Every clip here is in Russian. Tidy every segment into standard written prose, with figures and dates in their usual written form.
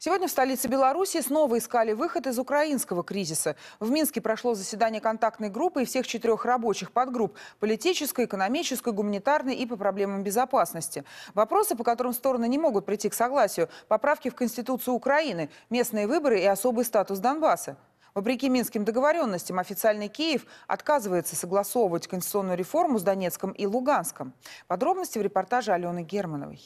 Сегодня в столице Беларуси снова искали выход из украинского кризиса. В Минске прошло заседание контактной группы и всех 4 рабочих подгрупп – политической, экономической, гуманитарной и по проблемам безопасности. Вопросы, по которым стороны не могут прийти к согласию – поправки в Конституцию Украины, местные выборы и особый статус Донбасса. Вопреки минским договоренностям, официальный Киев отказывается согласовывать конституционную реформу с Донецком и Луганском. Подробности в репортаже Алены Германовой.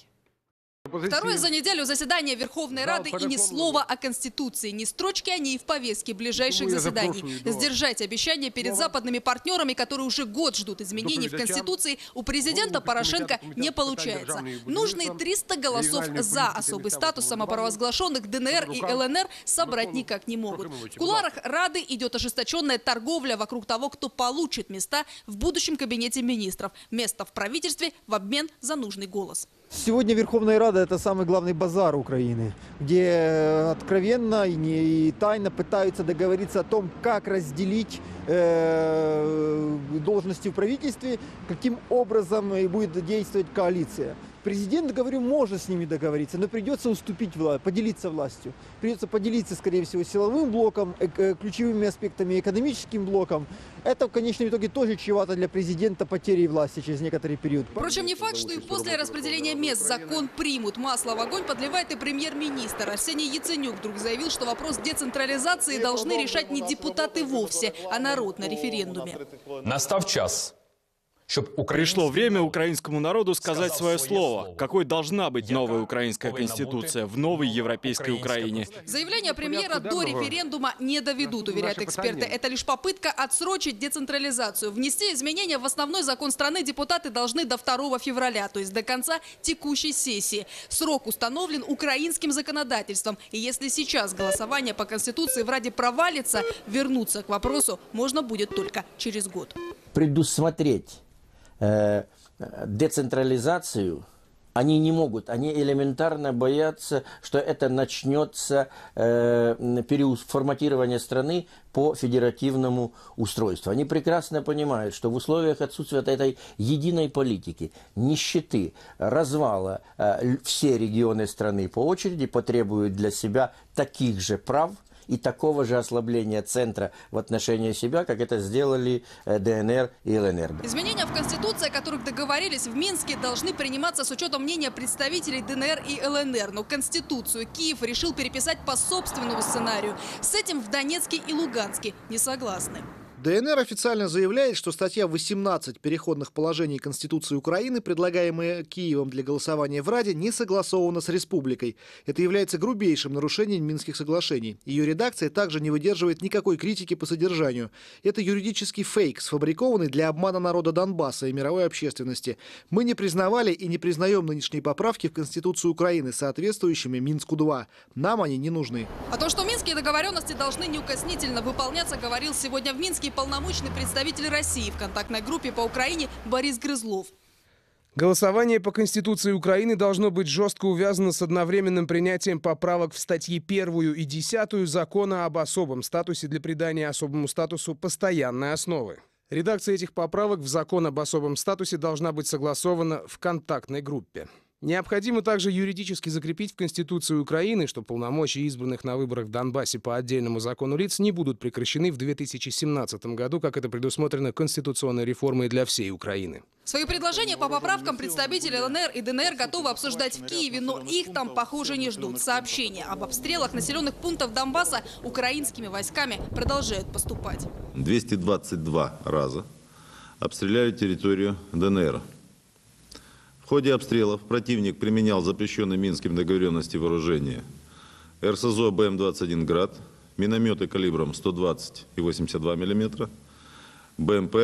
Второе за неделю заседание Верховной Рады, и ни слова о Конституции, ни строчки о ней в повестке ближайших заседаний. Сдержать обещания перед западными партнерами, которые уже год ждут изменений в Конституции, у президента Порошенко не получается. Нужные 300 голосов за особый статус самопровозглашенных ДНР и ЛНР собрать никак не могут. В кулуарах Рады идет ожесточенная торговля вокруг того, кто получит места в будущем кабинете министров. Место в правительстве в обмен за нужный голос. Сегодня Верховная Рада – это самый главный базар Украины, где откровенно и тайно пытаются договориться о том, как разделить должности в правительстве, каким образом будет действовать коалиция. Президент, говорю, может с ними договориться, но придется уступить власть, поделиться властью. Придется поделиться, скорее всего, силовым блоком, ключевыми аспектами, экономическим блоком. Это в конечном итоге тоже чревато для президента потерей власти через некоторый период. Впрочем, не факт, что и после распределения мест закон примут. Масло в огонь подливает и премьер-министр. Арсений Яценюк вдруг заявил, что вопрос децентрализации должны решать не депутаты вовсе, а народ на референдуме. Настав час. Пришло время украинскому народу сказать свое слово, какой должна быть новая украинская конституция в новой европейской Украине. Заявление премьера до референдума не доведут, уверяют эксперты. Это лишь попытка отсрочить децентрализацию. Внести изменения в основной закон страны депутаты должны до 2 февраля, то есть до конца текущей сессии. Срок установлен украинским законодательством. И если сейчас голосование по конституции в Раде провалится, вернуться к вопросу можно будет только через год. Предусмотреть децентрализацию они не могут. Они элементарно боятся, что это начнется переформатирование страны по федеративному устройству. Они прекрасно понимают, что в условиях отсутствия этой единой политики, нищеты, развала все регионы страны по очереди потребуют для себя таких же прав и такого же ослабления центра в отношении себя, как это сделали ДНР и ЛНР. Изменения в Конституции, о которых договорились в Минске, должны приниматься с учетом мнения представителей ДНР и ЛНР. Но Конституцию Киев решил переписать по собственному сценарию. С этим в Донецке и Луганске не согласны. ДНР официально заявляет, что статья 18 переходных положений Конституции Украины, предлагаемая Киевом для голосования в Раде, не согласована с республикой. Это является грубейшим нарушением Минских соглашений. Ее редакция также не выдерживает никакой критики по содержанию. Это юридический фейк, сфабрикованный для обмана народа Донбасса и мировой общественности. Мы не признавали и не признаем нынешние поправки в Конституцию Украины, соответствующими Минску-2. Нам они не нужны. О том, что минские договоренности должны неукоснительно выполняться, говорил сегодня в Минске полномочный представитель России в контактной группе по Украине Борис Грызлов. Голосование по Конституции Украины должно быть жестко увязано с одновременным принятием поправок в статьи 1 и 10 закона об особом статусе для придания особому статусу постоянной основы. Редакция этих поправок в закон об особом статусе должна быть согласована в контактной группе. Необходимо также юридически закрепить в Конституции Украины, что полномочия избранных на выборах в Донбассе по отдельному закону лиц не будут прекращены в 2017 году, как это предусмотрено конституционной реформой для всей Украины. Свои предложения по поправкам представители ЛНР и ДНР готовы обсуждать в Киеве, но их там, похоже, не ждут. Сообщения об обстрелах населенных пунктов Донбасса украинскими войсками продолжают поступать. 222 раза обстреляли территорию ДНР. В ходе обстрелов противник применял запрещенные Минским договоренности вооружения РСЗО БМ-21 Град, минометы калибром 120 и 82 мм, БМП,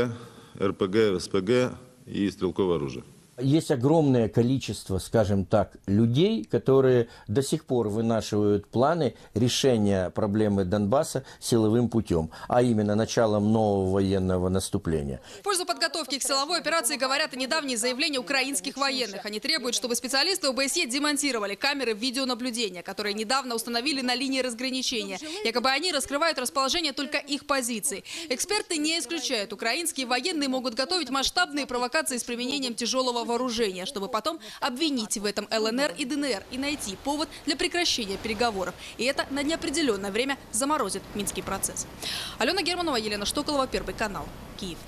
РПГ, СПГ и стрелковое оружие. Есть огромное количество, скажем так, людей, которые до сих пор вынашивают планы решения проблемы Донбасса силовым путем, а именно началом нового военного наступления. В пользу подготовки к силовой операции говорят и недавние заявления украинских военных. Они требуют, чтобы специалисты ОБСЕ демонтировали камеры видеонаблюдения, которые недавно установили на линии разграничения. Якобы они раскрывают расположение только их позиций. Эксперты не исключают, украинские военные могут готовить масштабные провокации с применением тяжелого вооружения, чтобы потом обвинить в этом ЛНР и ДНР и найти повод для прекращения переговоров. И это на неопределенное время заморозит Минский процесс. Алена Германова, Елена Штоколова, Первый канал, Киев.